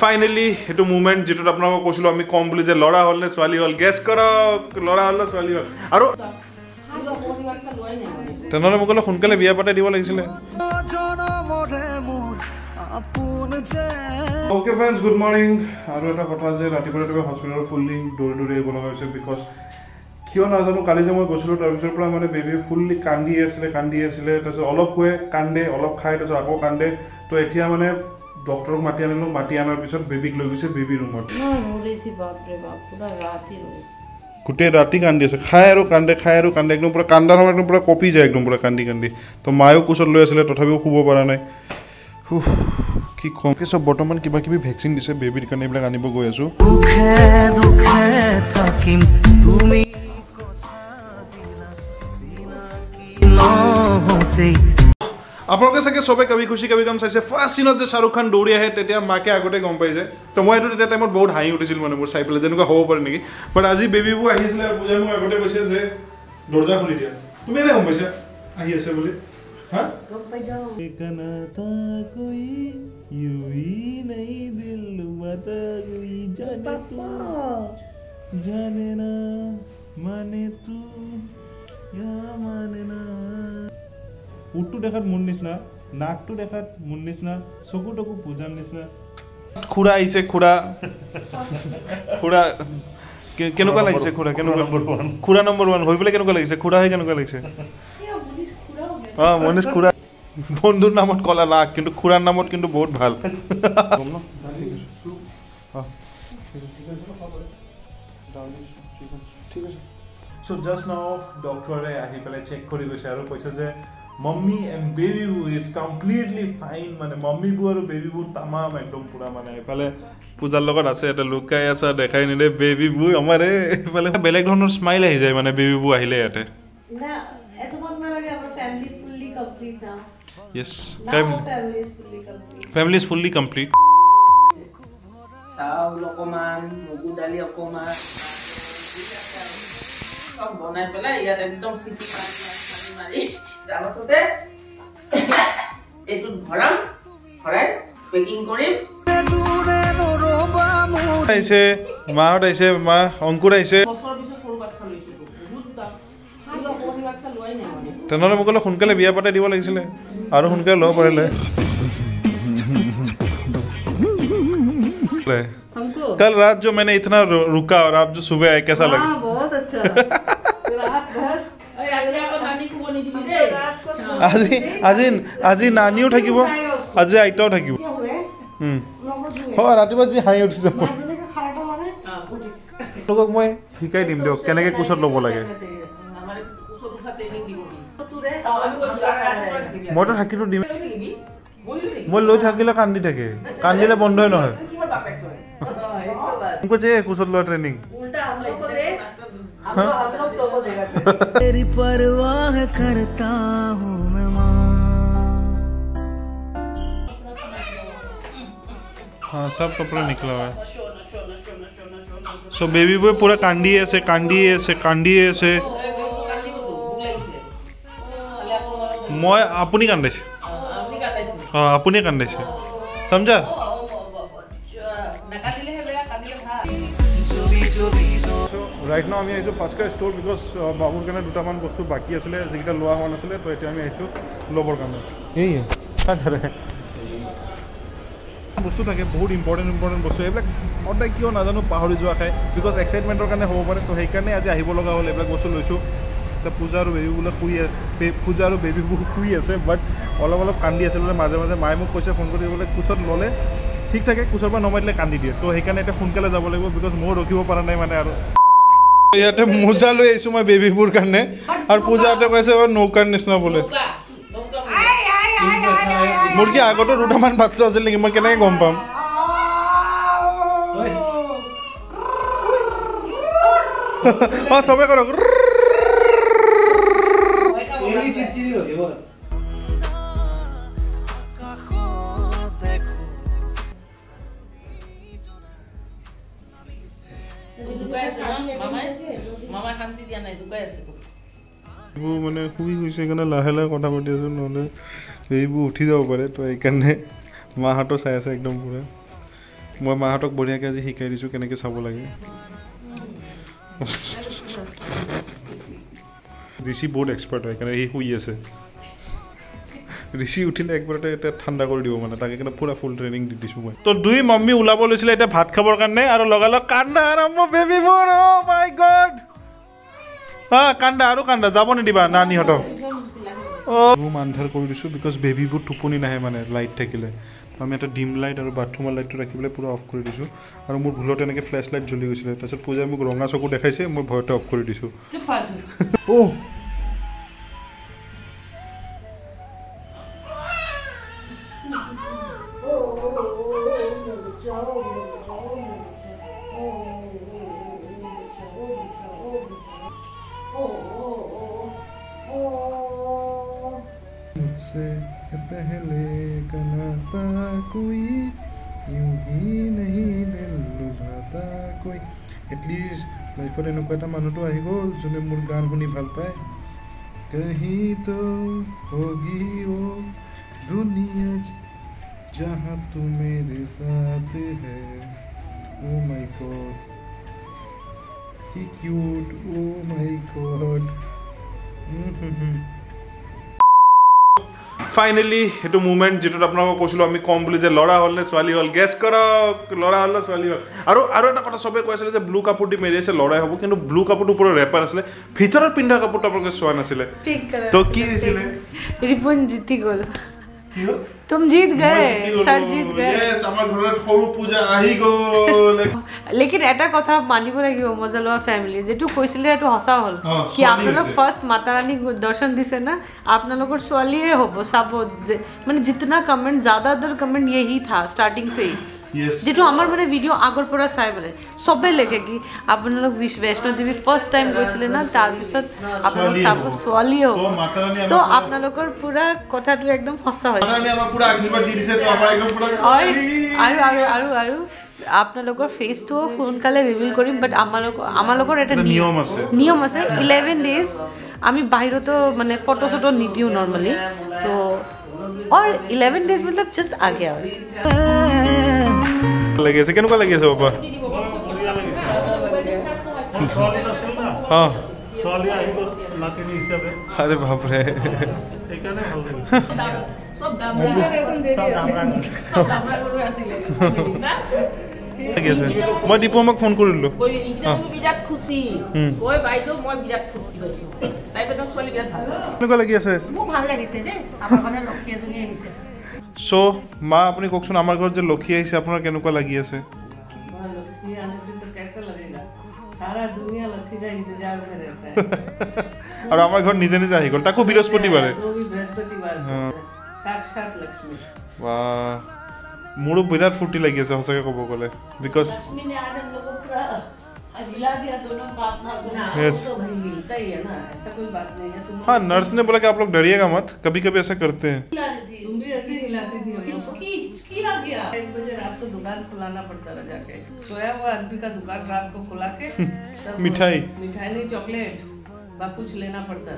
Finally ये moment जो आपको কৈছিলো আমি কম বুলি যে লড়া হল নে সোৱালী হল গেছ কৰক লড়া হল নে সোৱালী হল আৰু তেনলে মোক সোনকালে বিয়া পাতে দিব লাগিছিলে। ओके फ्रेंड्स गुड मॉर्निंग और एक कथा जो रात हस्पिटल फुल्ली दौरी दौरी आगे बिकज क्यों नाजानो कल मैं गो तार मैं बेबी फुल्ली कांदी आसे तक अलग हुए कांदे अलग खाए तक आक कांदे तो एतिया माने डॉक्टर माति आनार पास बेबीक लै गई बेबी रूम गोटे राति कांदी खाए एकदम पूरा कांदा एकदम पूरा कपी जाए एकदम पूरा कांदी तो मायो कोचत लै आसे तथापि शुभ परा ना कि कम सब बर्तमान क्या कि वैक्सीन दिसे बेबीर कारण गई आसो अपने सके सबे कभी खुशी कभी गम चाइसे फार्ष्ट सीन जो शाहरुख खान दौड़ी आए माके आगते गम पाई जाए तो मैं टाइम बहुत हाँी उठी मैं मोर चाई पे जन हम पे निकी बट आज बेबीबू पूजा मैं आगते कैसे दर्जा खुली दिया तुम एने गम पासा बोली उठटो देखात मोर निचना नाकटो देखात मोर निचना चकु टकु पूजार निचना खुरा आइसे खुरा खुरा केनेका लागिছে खुरा खुरा नम्बर 1 হৈ পেলে কেনেকা লাগিছে খুৰা হৈ কেনেকা লাগিছে मनीष खुरा बंधुर नाम कला लाख कि खुरार नाम बहुत भल सो जस्ट नाउ डॉक्टर पे चेक कर गई और कैसे मम्मी एंड बेबीबू इज कमप्लीटली फाइन माने मम्मीबू और बेबीबू तमाम एकदम पूरा माने इफाले पूजार लगत आछे एटा लुकाई आछे देखाई निले बेबीबू हमारे इफाले बेलेग धৰণৰ स्माइल आइ जाय माने बेबीबू आइले याते ना एतो मन ना लागे आवर फॅमिली फुल्ली कंप्लीट ना yes family is fully complete साव लोकमान मुगु डाली अकोमा सब बनाय पेला या एकदम सिटी मारी जावसते एतु भराम भराय पैकिंग करिम आइसे मा आइसे मा अंकुर आइसे बसर बिसे पुरु बच्चा लइसे बुझता हालो कोनी बच्चा लय नै माने तनले मकले हुनकले बिया पाटे दिबो लागिसले आरो हुनकले लो परेले हमको कल रात जो मैंने इतना रुका और आप जो सुबह आए कैसा लगा? हां बहुत अच्छा रात बहुत अरे अगले आप नानी को बोली दी আজি আজি আজি নানিও থাকিব আজি আইতাও থাকিব হ ৰাতিবা যি হাই উঠিছে লোকক মই শিকাই দিম দিয়ক কেনেকে কুছত লব লাগে আমাৰে কুছত উঠা ট্ৰেনিং দিব তোৰে মটৰ থাকিলো দিম মই লৈ থাকিলে কান্দি থাকে কান্দিলে বন্ধই নহয় কিবা বাপেক কৰে তোমকো যে কুছত ল ট্ৰেনিং উল্টা আমলে কৰে तेरी परवाह करता हूं मैं हाँ सब कपड़ा निकला हुआ है। सो बेबी बॉय पूरा कांदी ऐसे मैं अपनी कांदे हाँ अपनी कांदे समझा राइट नाउ आमी फास्टकार स्टोर बिकज बाबूर कारण दुटामान बस्तु बाकी आसले जिकटा लोआ होवा नासले तो एटा आमी आइसो लबर कारण एय बस्तु थाके बहुत इम्पर्टेन्ट बस्तु एब्लाक अदाय कियो नाजानो पाहरि जोआ खाय बिकज एक्साइटमेंटर कारण होबो पारे तो हे कारण आज आहिबो लगा होल एब्लाक बस्तु लइसो त पूजा आरो बेबीबू खुई आसे बट अलग कांदी आसले माजे माय मक कइसे फोन करि बोले कुछत लले ठीक ठाके कुछर पर नमाइले कांदी दिए तो हे कारण एटा फोनकाले যাব লাগিব बिकज मो रखिबो पारा नाय माने आरो ইয়াতে মোজা লৈ আইছো মই বেবিপুৰ কাৰণে আৰু পূজাতে কৈছে নৌকাৰ নিচিনা বোলে মোৰ কি আগতে দুটামান বাচ্চা আছিল নেকি মই কেনেকৈ গম পাম অ সবে কৰক এলি চিচিৰি হ'ব মানে শুই গৈছে কাৰণে লাহে লাহে কথা পাতি আছো নহ'লে এইবোৰ উঠি যাব পাৰে তো এইকাৰণে মাহঁতো চাই আছে একদম পুৰা मैं माहत बढ़िया के आज शिकाई दी के चाब लगे। ऋषि बहुत एक्सपार्ट है शुई आसे। ऋषि उठिले एकबार ठंडा कर दी मैं तक पूरा फुल ट्रेनिंग दी मैं। तो दुई मम्मी ऊलाब लगे भात खाबर कारण और लगाल कान्दा आरम्भ बेबी बोर। ओ माय गॉड हाँ कान्दा और कान्दा जाब निदिबा ना निहत। रूम आन्धार कर दी बिकज बेबी बहुत टुपनी ना मैं लाइट थकिले तो डिम लाइट और बाथरूम लाइट तो रखी पूरा अफ कर दी और मोर भूलत फ्लैश लाइट ज्वलि गई तक पूजा मोक रंगा चकू देखा मैं भयते अफ कर दी। मुझसे पहले कलाता कोई यूं ही नहीं दिल लुभाता कोई। एटलिस्ट लाइफर एनेकुवा मानु तो आहि गल जोने मोर गान शुनी भल पाए। कहीं तो होगी वो दुनिया जहाँ तू मेरे साथ है। ओ माय गॉड ही cute. Oh my god finally ये मुमेंट जी अपना कमी कम बोली लड़ा हल ने छाली हल गेस करक लड़ा हल ने छाली हल। और एक कथा सबे कैसे जो ब्लू कपड़ दी मेरियासे लड़ाई हम कि ब्लू कपड़ ऊपर रेपर आसे भर पिंधा कपड़ तो अपने चुना ना तो कि रिपुन जीति गल। तुम जीत गए सर जीत गए। यस आमार घरत खरु पूजा आही गल। लेकिन एटा कथा मानिबो लागिबो मजलवा फैमिली जेतु কইছিলে এটো হসা হল কি আপনালোক ফার্স্ট माता रानी दर्शन दिसे ना आपनालोकर स्वालिए होबो साबो माने जितना कमेंट ज्यादातर कमेंट यही था स्टार्टिंग से ही। Yes. जेटू आमार माने वीडियो आगर पूरा चाय माने सबे लेखे कि आपनालोक वैष्णो देवी फर्स्ट टाइम गइसिले ना तार पिছত आपनालोक सब स्वाली हो तो माता रानी सो आपनालोकर पूरा कथाটো एकदम फसा हो। माता रानी आमा पूरा आशीर्वाद दि दिसे तो आमार एकदम पूरा आरो आरो आरो आरो आपनालोकर फेस तो फोनकाले रिवील करिम बट आमालोकर एटा नियम आसे 11 डेज आमी बाहिर तो माने फोटो फोटो निदिउ नॉर्मली तो और 11 डेज मतलब जस्ट आ गया लगे से केनु का लगे से बाबा हां साली आही को लातेनी हिसाब है। अरे बाप रे एकाने हो सब दामरा করে আসিলে না लगे से মই দীপমক ফোন কৰিলো কই ইটা মই বিরাট খুশি কই বাইদো মই বিরাট খুশি হৈছো তাই পেটা সালি বিরাট ভাল কেনে লাগি আছে মো ভাল লাগিছে দে আমাৰ মানে লক্ষী এজনী আহিছে। सो माँ अपनी कौन आम घर जो लक्षी आना के लगी आसे लक्षी आने से तो कैसा लगेगा सारा दुनिया लक्षी का इंतजार में रहता है। और आम घर निजे निजे आई गल ताको बृहस्पतिवार बृहस्पतिवार साक्षात लक्ष्मी। वाह मोरो बिराट फूर्ति लगी आसे हसाके कब गले बिकज लक्ष्मी ने आज हम लोगों को पूरा हिला दिया दोनों बाप ना। यस तो भाई हिलता ही है ना ऐसा कोई बात नहीं है। तुम हां नर्स ने बोला कि आप लोग डरिएगा मत कभी-कभी ऐसा करते हैं तुम भी ऐसे हिलाती थी किसकी लग गया। 1 बजे रात को दुकान खुलाना पड़ता रहा जाके सोया हुआ आदमी का दुकान रात को खुला के तब मिठाई नहीं चॉकलेट बा कुछ लेना पड़ता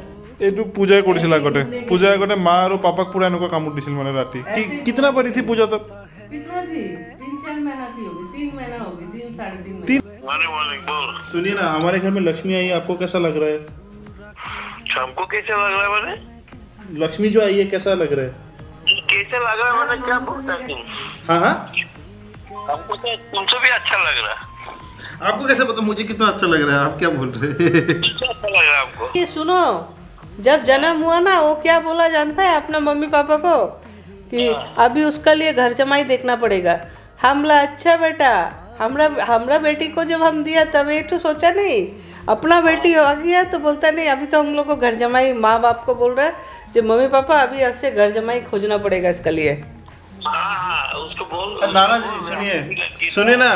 ए तो पूजा करছিল আগতে পূজা আগতে মা আর পাপাক পুরা এনেকুৱা কামত দিছিল মানে ৰাতি কি কিতনা পৰি থি পূজা তক कितना थी 3-4 महीना की होगी 3 महीना होगी 3-3.5 महीना। वाले वाले बोल सुनिए ना हमारे घर में लक्ष्मी आई आपको कैसा लग रहा है? हमको कैसा लग रहा है माने लक्ष्मी जो आई है कैसा लग रहा है कैसे लग रहा है मैंने क्या बोलता है तुम? हाँ हाँ हमको तो तुमसे भी अच्छा लग रहा है। आपको कैसे पता मुझे कितना अच्छा लग रहा है? आप क्या बोल रहे हैं? अच्छा लग रहा है आपको? ये सुनो जब जन्म हुआ ना वो क्या बोला जानता है अपना मम्मी पापा को कि अभी उसका लिए घर जमाई देखना पड़ेगा। हमला अच्छा बेटा हमरा बेटी को जब हम दिया तब ये तो सोचा नहीं अपना बेटी आ गया तो बोलता नहीं अभी तो हम लोग को घर जमाई माँ बाप को बोल रहा है जी मम्मी पापा अभी आपसे घर जमाई खोजना पड़ेगा इसके लिए। उसको बोल नाना जी सुनिए सुनिए ना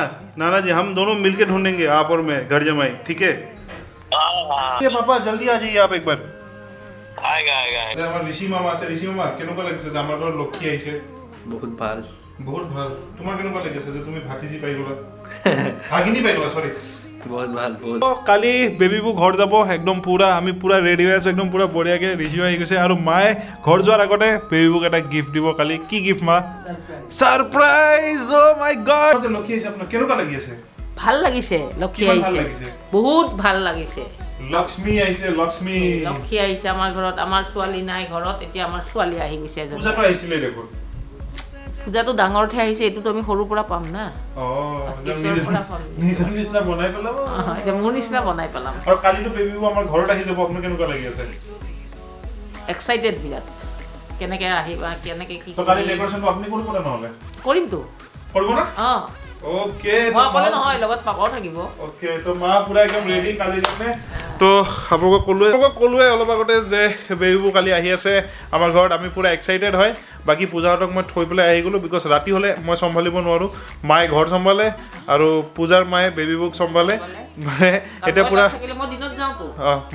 नाना जी हम दोनों मिलके ढूंढेंगे आप और मैं घर जमाई ठीक है। ये पापा जल्दी आ जाइए आप एक बार आएगा आएगा हमारे ऋषि मामा केनेकुवा लागिছে আমার ঘর লক্ষী আইছে बहुत ভাল তোমার কেনেকুवा লাগিছে যে তুমি ভাতিজি পাইলা ভাগিনী পাইলা সরি কালি বেবিবু ঘর যাব একদম পুরা আমি পুরা রেডি হয়ে আছো একদম পুরা বড়িয়াকে রিজি হয়ে গেছে আর মায়ে ঘর যাওয়ার আগতে বেবিবুক একটা গিফট দিব কালি কি গিফট মা surprise oh my god lucky আছে আপনার কেন লাগিছে ভাল লাগিছে লকি আইছে বহুত ভাল লাগিছে লক্ষ্মী আইছে লক্ষ্মী লকি আইছে আমার ঘরত আমার সোয়ালি নাই ঘরত এতি আমার সোয়ালি আহি গিছে পূজা তো আইছিলে দেখো পূজা তো ডাঙর ঠে আইছে এতো তো আমি হরু পুরা পাম না ও নিজন নিছনা বনাই পেলাম এটা মন নিছনা বনাই পেলাম আর কালি তো বেবি ও আমার ঘরত আহি যাব আপনি কেন কা লাগি আছে এক্সাইটেড বিরাট কেনে কে আহিবা কেনে কে কি তো কালি ডেকোরেশন তো আপনি কোন কোন না হলে করিম তো করব না হ্যাঁ ओके मां बोले न होय लगत पाको থাকিব ओके तो मां पूरा एकदम रेडी काली लखने तो आपको कोलुए অলপ আগতে যে বেবিবু কালি আহি আছে আমার ঘর আমি পুরা এক্সাইটেড হয় বাকি পূজাটক মই থৈ পলে আহি গলো বিকজ রাতি হলে মই সম্ভালিব নোৱাৰো মাই ঘর সম্ভালে আৰু পূজাৰ মাই বেবিবুক সম্ভালে মানে এটা পুরা মই দিনত যাও তো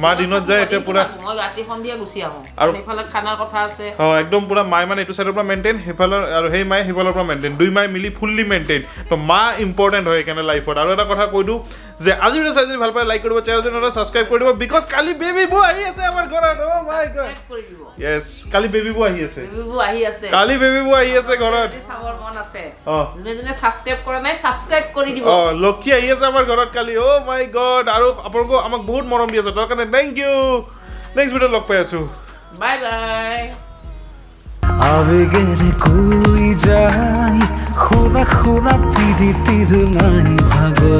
মা দিনত যায় এটা পুরা মই ৰাতি সন্ধিয়া গুছি আহো আৰু এফালে খানাৰ কথা আছে হ একদম পুরা মাই মানে এটো সাইডৰ পৰা মেইনটেইন হেফালৰ আৰু হেই মাই হেফালৰ পৰা মেইনটেইন দুই মাই মিলি ফুললি মেইনটেইন তো इम्पोर्टेंट होय केने लाइफत आरो एटा कथा कहि दु जे आजि रे साइज ভাল পাই লাইক কৰিব চেনেল জনৰা সাবস্ক্রাইব কৰি দিব বিকজ কালি বেবি বু আহি আছে আমাৰ ঘৰত ও মাই গড সাবস্ক্রাইব কৰি দিব यस কালি বেবি বু আহি আছে কালি বেবি বু আহি আছে ঘৰত সাবৰ মন আছে জনে জনে সাবস্ক্রাইব কৰা নাই সাবস্ক্রাইব কৰি দিব অ লকি আহি আছে আমাৰ ঘৰত কালি ও মাই গড আৰু আপোনাক আমাক বহুত মৰম দি আছে তাৰ কাৰণে থ্যাংক ইউ নেক্সট ভিডিও লগ পাই আছো বাই বাই আবেগের কুই যায় खोना खोना पीड़ित तिरनाई भागो।